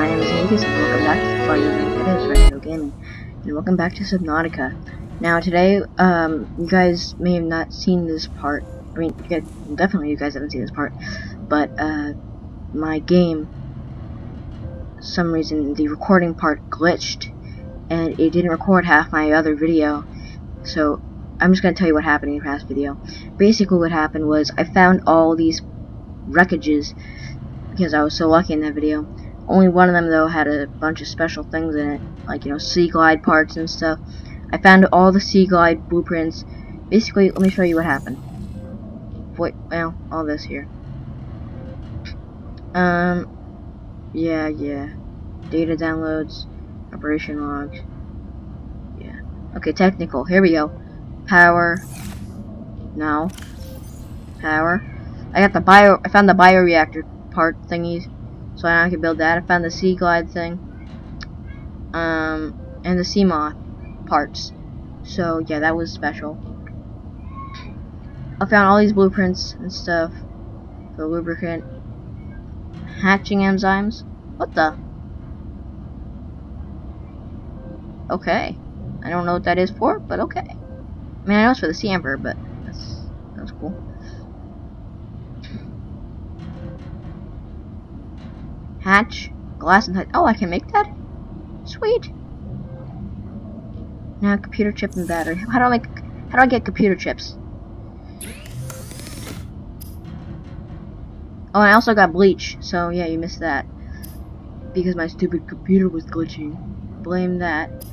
my name is Angus, and welcome back to Fire Gaming, and welcome back to Subnautica. Now today, you guys may have not seen this part, I mean, you guys haven't seen this part, but, my game, for some reason, the recording part glitched, and it didn't record half my other video, so I'm just gonna tell you what happened in the past video. Basically what happened was, I found all these wreckages, because I was so lucky in that video. Only one of them though had a bunch of special things in it, like, you know, Seaglide parts and stuff. I found all the Seaglide blueprints. Basically, let me show you what happened. Well, all this here. Yeah. Data downloads, operation logs. Yeah. Okay, technical. Here we go. Power. No. Power. I found the bioreactor part thingies, so I can build that. I found the Seaglide thing, and the Sea Moth parts. So yeah, that was special. I found all these blueprints and stuff. The lubricant, hatching enzymes. What the? Okay, I don't know what that is for, but okay. I mean, I know it's for the Sea Emperor, but that's cool. Hatch, glass, and oh, I can make that? Sweet. Now computer chip and battery. How do I get computer chips? Oh, and I also got bleach, so yeah, you missed that. Because my stupid computer was glitching. Blame that.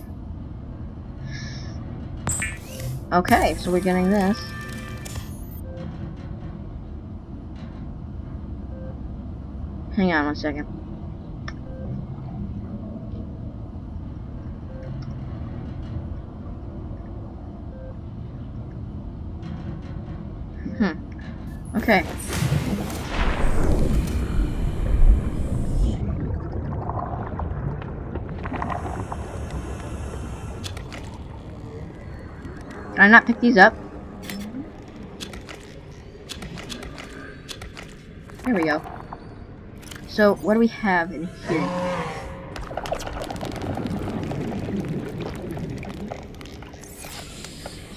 Okay, so we're getting this. Hang on one second. Okay. Can I not pick these up? There we go. So, what do we have in here?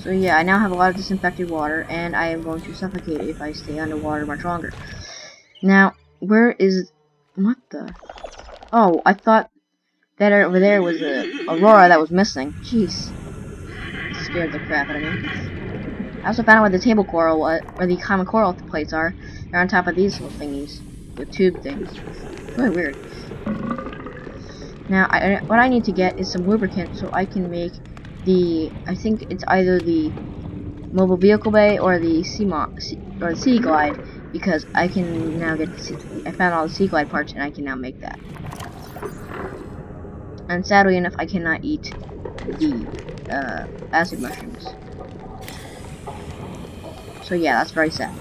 So yeah, I now have a lot of disinfected water, and I am going to suffocate if I stay underwater much longer. Now, where is... what the... oh, I thought that over there was an Aurora that was missing. Jeez. It scared the crap out of me. I also found out where the table coral, where the common coral plates are. They're on top of these little thingies. The tube things. Really weird. Now, what I need to get is some lubricant so I can make the. I think it's either the mobile vehicle bay or the Seaglide, because I can now get. I found all the Seaglide parts and I can now make that. And sadly enough, I cannot eat the acid mushrooms. So yeah, that's very sad.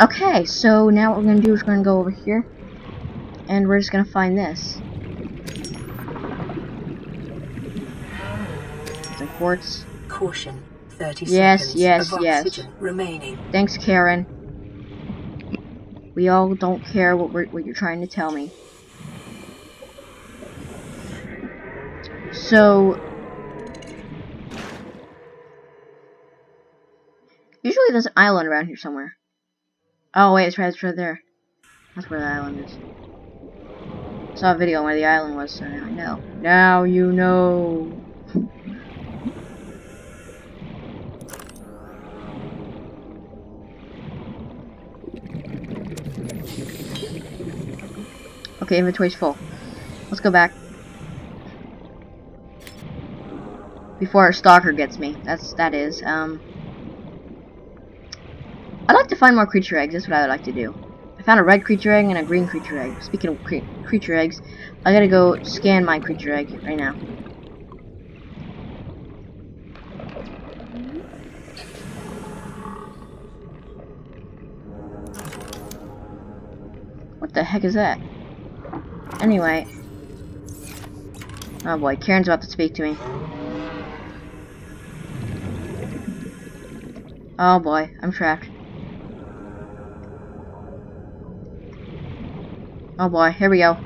Okay, so now what we're gonna do is we're gonna go over here, and we're just gonna find this. Some quartz. Caution. 30 seconds. Yes. Remaining. Thanks, Karen. We all don't care what you're trying to tell me. So. Usually there's an island around here somewhere. Oh wait, it's right there. That's where the island is. I saw a video where the island was, so now I know. Now you know. Okay, inventory's full. Let's go back. Before our stalker gets me. That is. I'd like to find more creature eggs, that's what I would like to do. I found a red creature egg and a green creature egg. Speaking of creature eggs, I gotta go scan my creature egg right now. What the heck is that? Anyway. Oh boy, Karen's about to speak to me. Oh boy, I'm trapped. Oh boy, here we go.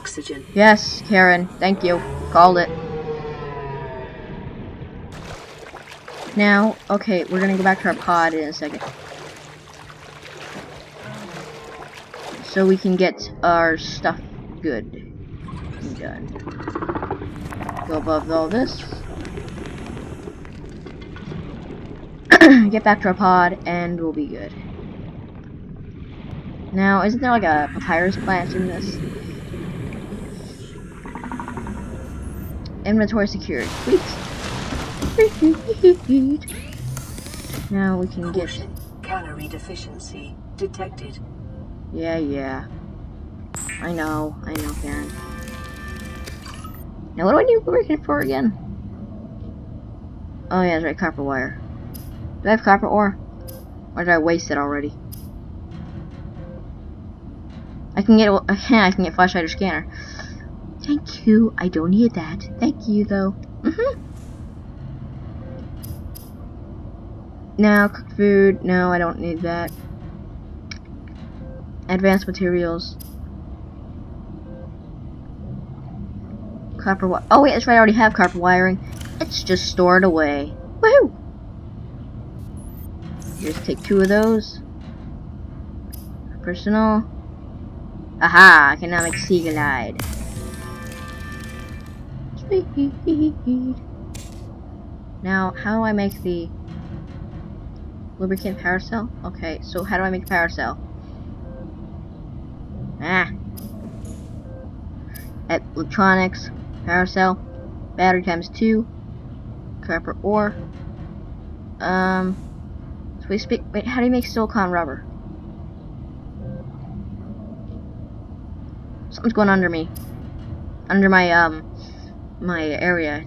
oxygen. Yes, Karen. Thank you. Called it. Now, okay, we're gonna go back to our pod in a second. So we can get our stuff good. And done. Go above all this. Get back to our pod and we'll be good. Now, isn't there like a papyrus plant in this? Inventory secured. Sweet. Now we can get calorie deficiency detected. Yeah, yeah. I know, Karen. Now what do I do working for again? Oh yeah, that's right, copper wire. Do I have copper ore? Or did I waste it already? I can get flashlight or scanner. Thank you. I don't need that. Thank you though. Mm-hmm. Now, cooked food. No, I don't need that. Advanced materials. Copper wire. Oh, wait, that's right. I already have copper wiring. It's just stored away. Woohoo! Just take two of those. Personal. Aha! I can now make Seaglide. Sweet. Now, how do I make the lubricant power cell? Okay, so how do I make a power cell? Ah. Electronics, power cell, battery ×2, copper ore. So we speak. Wait, how do you make silicon rubber? Something's going under me, under my my area.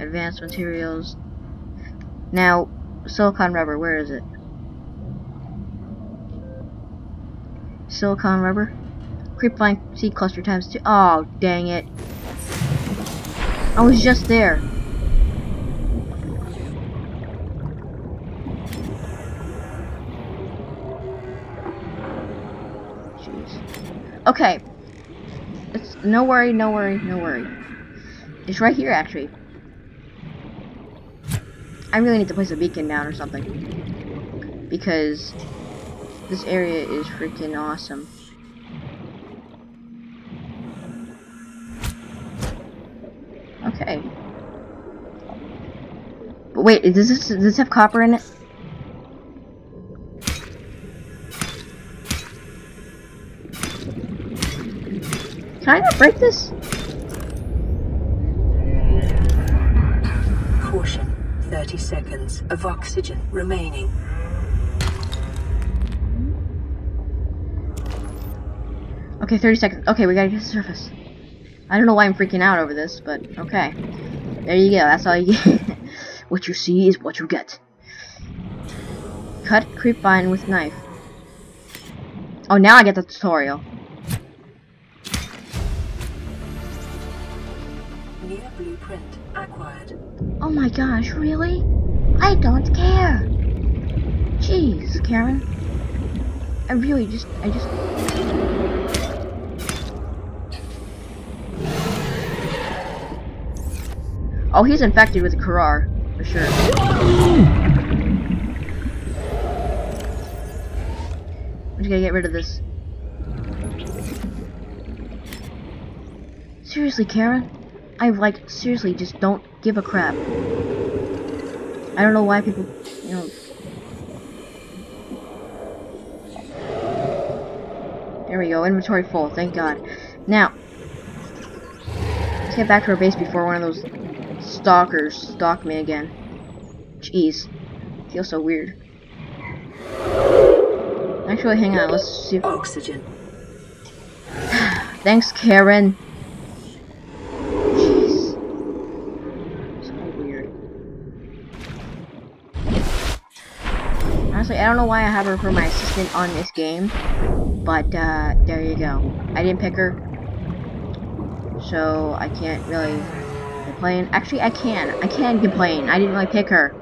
Advanced materials. Now. Silicon rubber, where is it? Silicon rubber? Creepvine seed cluster ×2. Oh, dang it. I was just there. Jeez. Okay. It's no worry, no worry, no worry. It's right here, actually. I really need to place a beacon down or something, because this area is freaking awesome. Okay. But wait, does this have copper in it? Can I not break this? Caution. 30 seconds of oxygen remaining. Okay, 30 seconds. Okay, we gotta get to the surface. I don't know why I'm freaking out over this, but okay. There you go, that's all you get. What you see is what you get. Cut creepvine with knife. Oh, now I get the tutorial. Near blueprint acquired. Oh my gosh, really? I don't care. Jeez, Karen. I just oh, he's infected with a Karar, for sure. I'm just gonna get rid of this. Seriously, Karen? I like seriously just don't give a crap. I don't know why people, you know. There we go, inventory full, thank God. Now, let's get back to our base before one of those stalkers stalk me again. Jeez, I feel so weird. Actually, hang on, let's see. Oxygen. Thanks, Karen. I don't know why I have her for my assistant on this game, but there you go. I didn't pick her, so I can't really complain. Actually, I can complain. I didn't really pick her.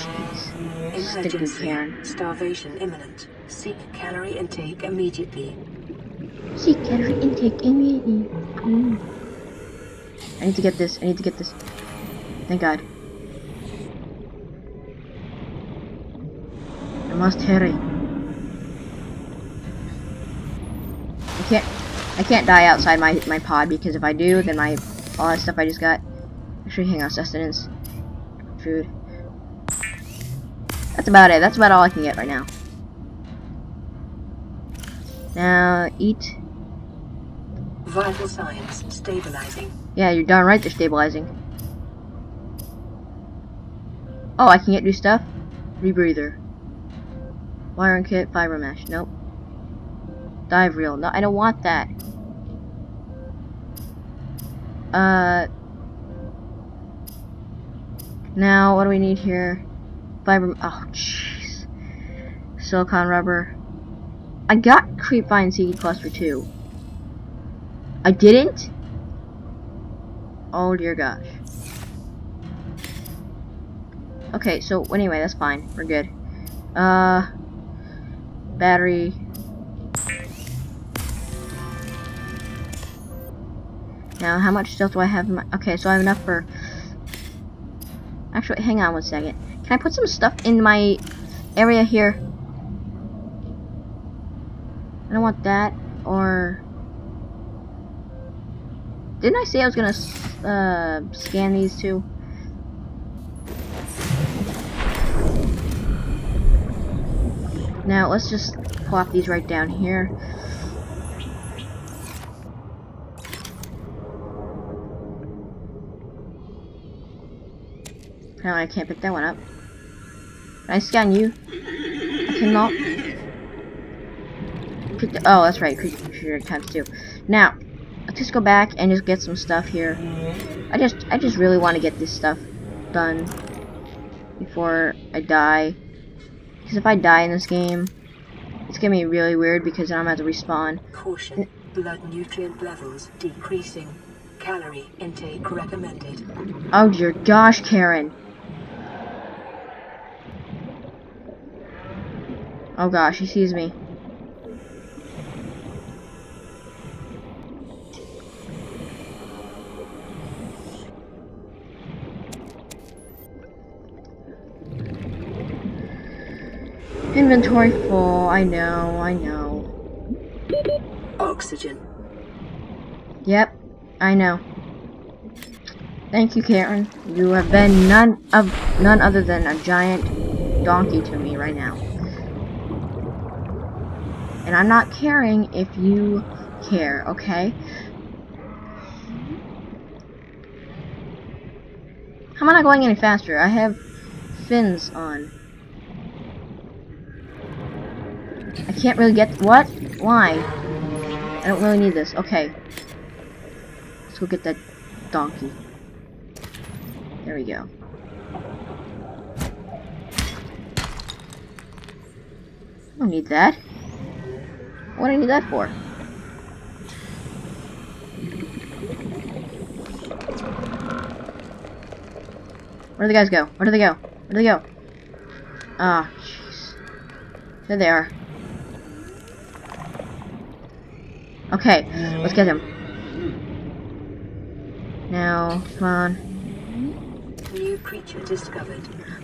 Jeez. Emergency. Starvation imminent. Seek calorie intake immediately. Seek calorie intake immediately. I need to get this. I need to get this. Thank God. I must hurry. I can't die outside my pod, because if I do, then all that stuff I just got. Actually, hang on, sustenance, food. That's about it. That's about all I can get right now. Now eat. Vital signs stabilizing. Yeah, you're darn right they're stabilizing. Oh, I can get new stuff. Rebreather. Wiring kit, fiber mesh. Nope. Dive reel. No, I don't want that. Now what do we need here? Fiber. Oh, jeez. Silicon rubber. I got Creepvine seed cluster 2. I didn't. Oh dear gosh. Okay, so anyway, that's fine. We're good. Battery. Now, how much stuff do I have? Okay, so I have enough for. Actually, hang on one second. Can I put some stuff in my area here? I don't want that. Or didn't I say I was gonna scan these two? Now let's just plop these right down here. Apparently I can't pick that one up. Can I scan you? I cannot pick the, oh, that's right, creature times 2. Now, let's just go back and just get some stuff here. I just really want to get this stuff done before I die. Because if I die in this game, it's gonna be really weird, because then I'm gonna have to respawn. Caution, blood nutrient levels decreasing. Calorie intake recommended. Oh dear gosh, Karen. Oh gosh, he sees me. Inventory full, I know. Oxygen. Yep, I know. Thank you, Karen. You have been none other than a giant donkey to me right now. And I'm not caring if you care, okay? How am I not going any faster? I have fins on. I can't really get what? Why? I don't really need this. Okay. Let's go get that donkey. There we go. I don't need that. What do I need that for? Where do the guys go? Where do they go? Where do they go? Ah, oh, jeez. There they are. Okay, let's get him. Now, come on. New creature discovered.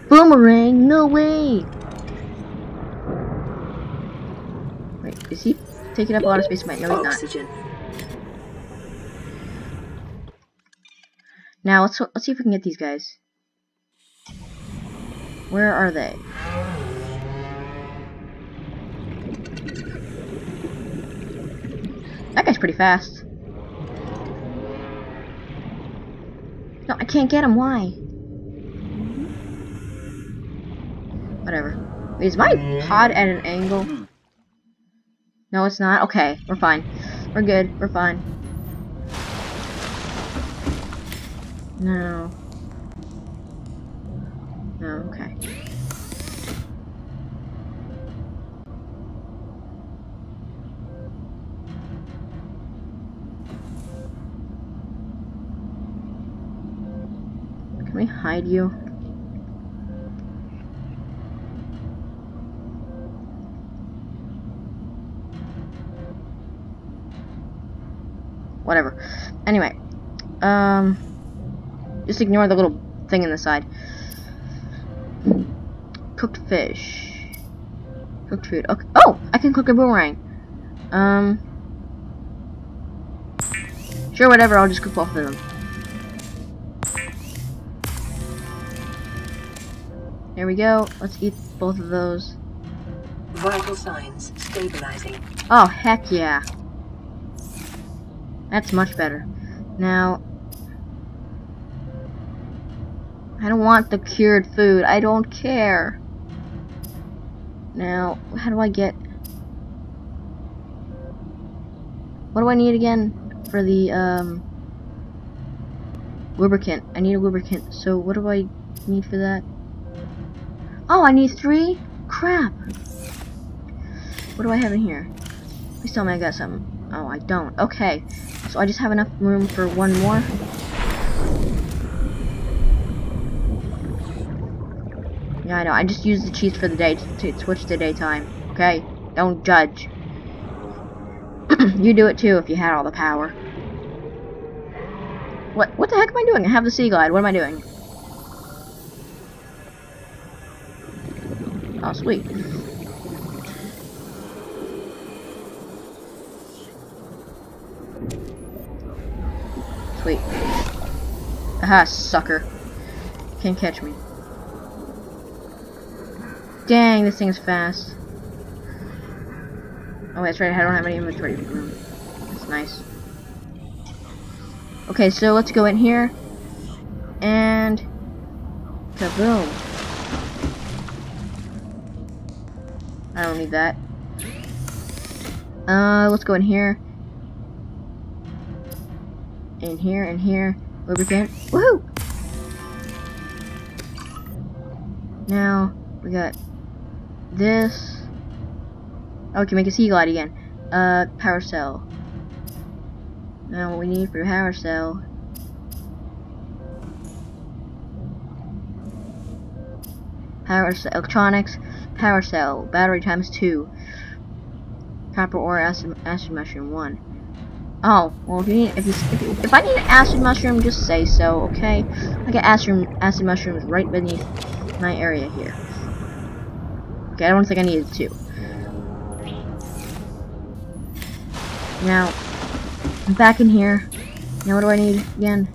Boomerang, no way! Wait, is he taking up a lot of space? Might, no, he's oxygen. Not. Now let's see if we can get these guys. Where are they? That guy's pretty fast. No, I can't get him. Why? Whatever. Is my pod at an angle? No, it's not. Okay, we're fine. We're good. We're fine. No. No, okay. Can we hide you? whatever. Anyway, just ignore the little thing in the side. Cooked fish. Cooked food. Okay. Oh! I can cook a boomerang. Sure, whatever. I'll just cook both of them. There we go. Let's eat both of those. Vital signs stabilizing. Oh, heck yeah. That's much better. Now, I don't want the cured food. I don't care. Now, how do I get... What do I need again for the, lubricant? I need a lubricant. So what do I need for that? Oh, I need 3? Crap. What do I have in here? Please tell me I got something. Oh, I don't. Okay. So I just have enough room for one more. Yeah, I know. I just used the cheese for the day to switch to daytime. Okay? Don't judge. You do it too if you had all the power. What the heck am I doing? I have the Seaglide. What am I doing? Oh, sweet. Sweet. Aha, sucker. Can't catch me. Dang, this thing's fast. Oh, that's right, I don't have any inventory room. That's nice. Okay, so let's go in here. And... kaboom. I don't need that. Let's go in here. In here, in here. Lubricant. Woohoo! Now, we got... this. Oh, we can make a Seaglide again. Power cell. Now what we need for power cell. Power cell, electronics, power cell, battery times 2. Copper ore, acid mushroom 1. Oh, well if I need an acid mushroom, just say so, okay? I got acid mushrooms right beneath my area here. Okay, I don't think I needed 2. Now, I'm back in here. Now what do I need again?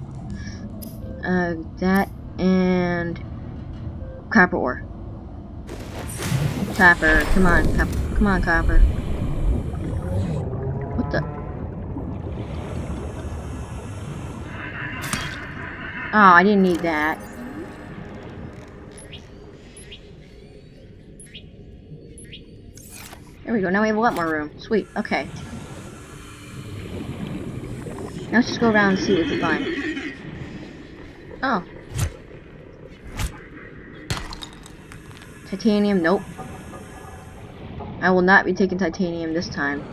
That and... copper ore. Copper, come on, copper. Come on, copper. What the? Oh, I didn't need that. There we go, now we have a lot more room. Sweet, okay. Now let's just go around and see what we find. Oh. Titanium, nope. I will not be taking titanium this time.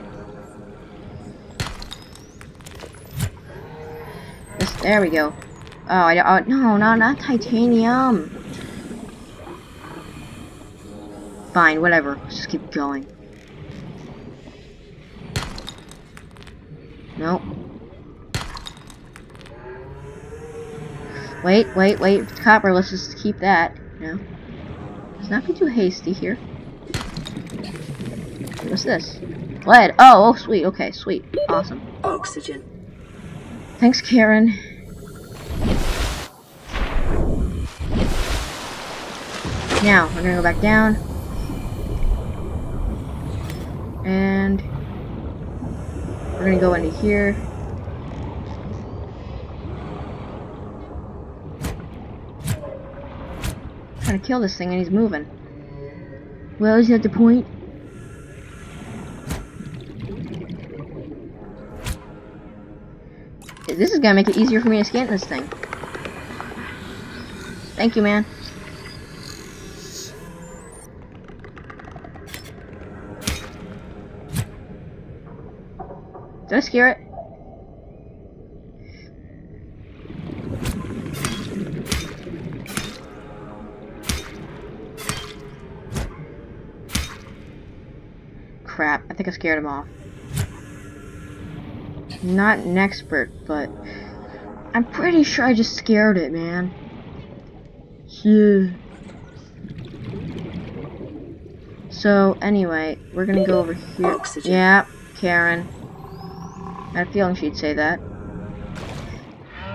Yes, there we go. Oh, no, not titanium. Fine, whatever. Let's just keep going. Nope. Wait, wait, wait. It's copper. Let's just keep that. No. Let's not be too hasty here. What's this? Lead. Oh, sweet. Okay, sweet. Awesome. Oxygen. Thanks, Karen. Now, we're gonna go back down. And we're gonna go into here. I'm trying to kill this thing and he's moving. Well, isn't that the point? This is gonna make it easier for me to scan this thing. Thank you, man. Did I scare it? Crap, I think I scared him off. not an expert, but I'm pretty sure I just scared it, man. So anyway, we're gonna go over here. Oxygen. Yeah, Karen. I had a feeling she'd say that.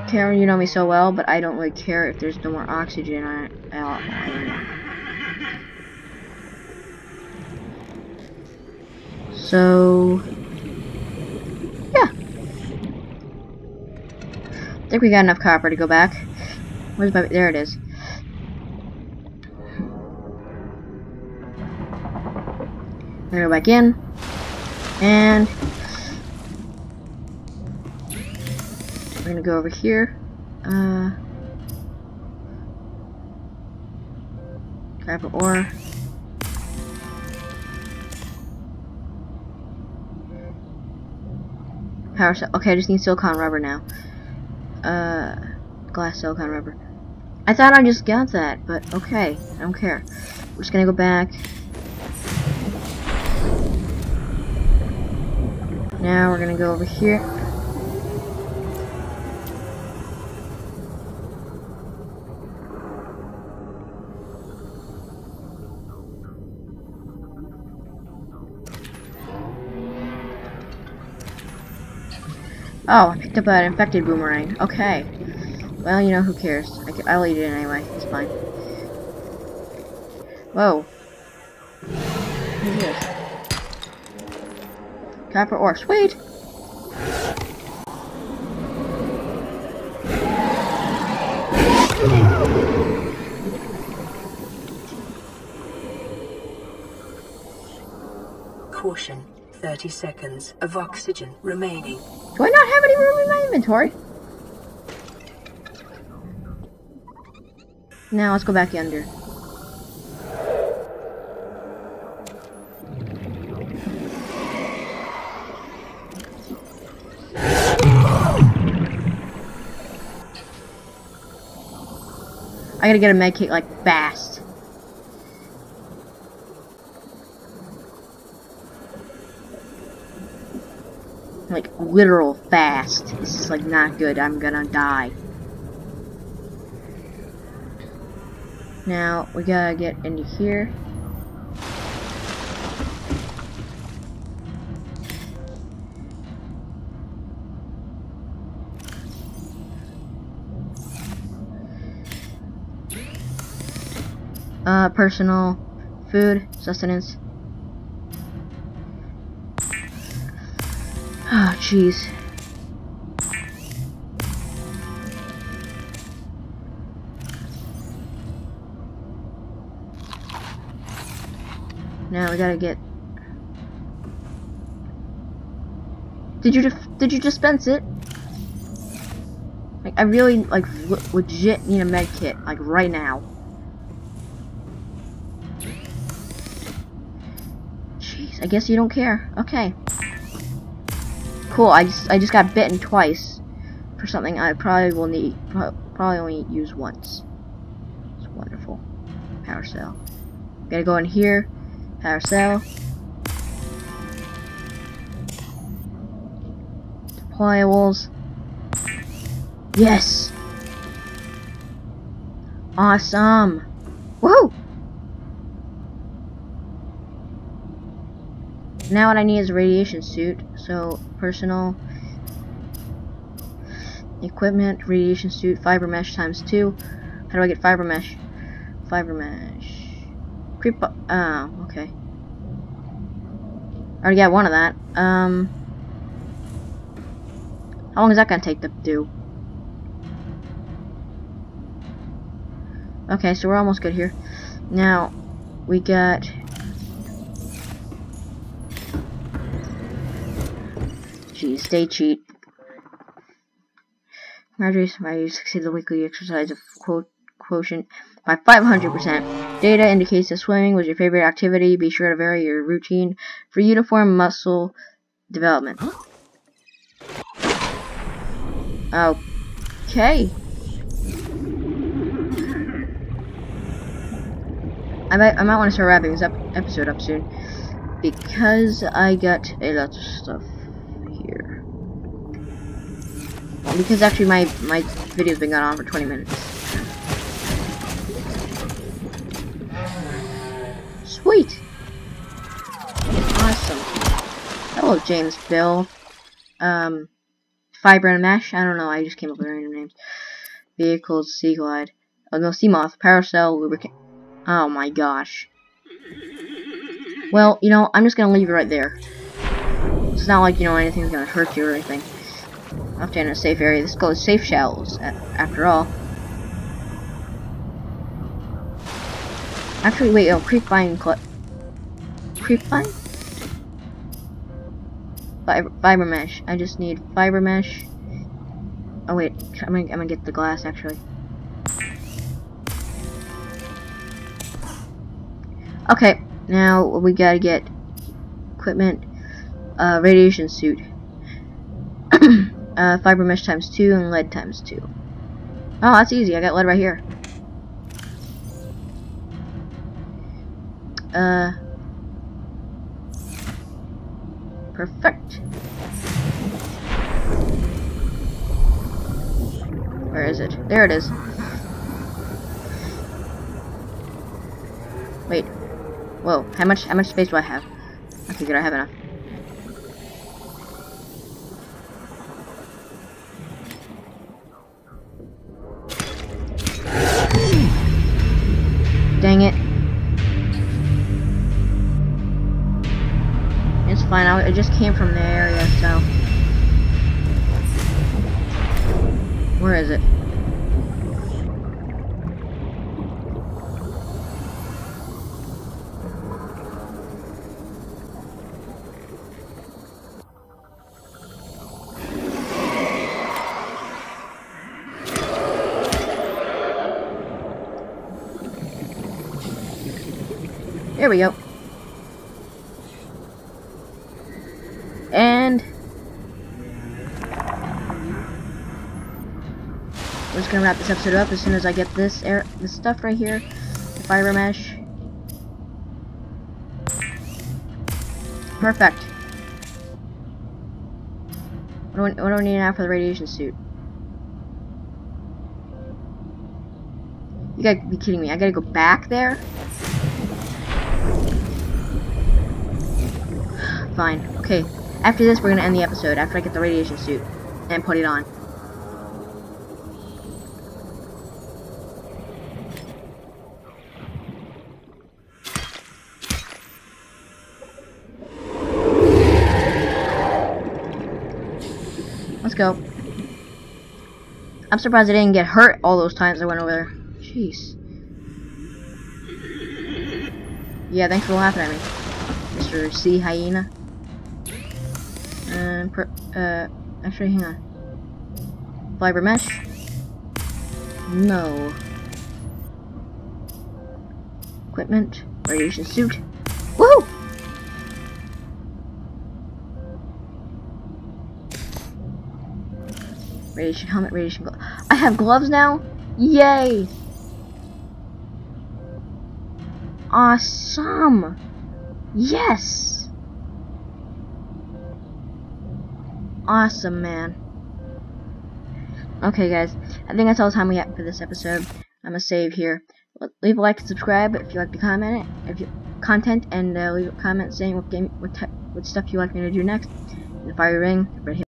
Karen, you know me so well, but I don't really care if there's no more oxygen on it. So, yeah. I think we got enough copper to go back. Where's my... There it is. I'm gonna go back in. And... we're gonna go over here. Grab an ore. Power cell. Okay, I just need silicon rubber now. Glass, silicon rubber. I thought I just got that, but okay. I don't care. We're just gonna go back. Now we're gonna go over here. Oh, I picked up an infected boomerang. Okay. Well, you know, who cares? I'll eat it anyway. It's fine. Whoa. Who's this? Copper ore. Sweet! Caution. 30 seconds of oxygen remaining. Do I not have any room in my inventory? Now let's go back under. I gotta get a med kit like fast. Like, literal fast. This is, like, not good. I'm gonna die. Now, we gotta get into here. Personal food, sustenance. Oh, jeez. Now we gotta get... Did you dispense it? Like, I really, like, legit need a med kit, like, right now. Jeez, I guess you don't care. Okay. Cool, I just got bitten twice for something I probably will need, probably only use once. It's wonderful. Power cell. Gotta go in here. Power cell. Deployables. Yes! Awesome! Woohoo! Now what I need is a radiation suit, so personal, equipment, radiation suit, fiber mesh ×2. How do I get fiber mesh? Fiber mesh. Creep up, okay. I already got one of that. How long is that gonna take to do? Okay, so we're almost good here. Now, we got... Jeez, they cheat. Congratulations, you succeeded the weekly exercise of quotient by 500%. Data indicates that swimming was your favorite activity. Be sure to vary your routine for uniform muscle development. Okay. I might want to start wrapping this episode up soon because I got a lot of stuff. Well, because actually my video's been going on for 20 minutes. Sweet! Awesome. Hello, James Bill. Fiber and Mesh? I don't know, I just came up with random names. Vehicles, Seaglide. Oh no, Sea Moth, Paracel, Lubricant. Oh my gosh. Well, you know, I'm just gonna leave it right there. It's not like, you know, anything's gonna hurt you or anything. Off to in a safe area. This goes safe shells, after all. Actually, wait, oh, Creepvine. Creepvine? Fiber mesh. I just need fiber mesh. Oh wait, I'm gonna get the glass actually. Okay, now we gotta get equipment. Radiation suit. Fiber mesh ×2 and lead ×2. Oh, that's easy. I got lead right here. Perfect. Where is it? There it is. Wait. Whoa. How much space do I have? Okay, good. I have enough. Dang it. It's fine, I just came from the area, so... Where is it? There we go. And we're just gonna wrap this episode up as soon as I get this stuff right here, the fiber mesh. Perfect. What do I need now for the radiation suit? You gotta be kidding me! I gotta go back there. Fine. Okay. After this, we're gonna end the episode. After I get the radiation suit and put it on. Let's go. I'm surprised I didn't get hurt all those times I went over there. Jeez. Yeah. Thanks for laughing at me, Mr. Sea Hyena. Actually, hang on. Fiber mesh? No. Equipment. Radiation suit. Woohoo! Radiation helmet, radiation gloves. I have gloves now? Yay! Awesome! Yes! Awesome, man. Okay, guys. I think that's all the time we have for this episode. I'm gonna save here. Leave a like and subscribe if you like the content, and leave a comment saying what stuff you like me to do next. The fire ring, red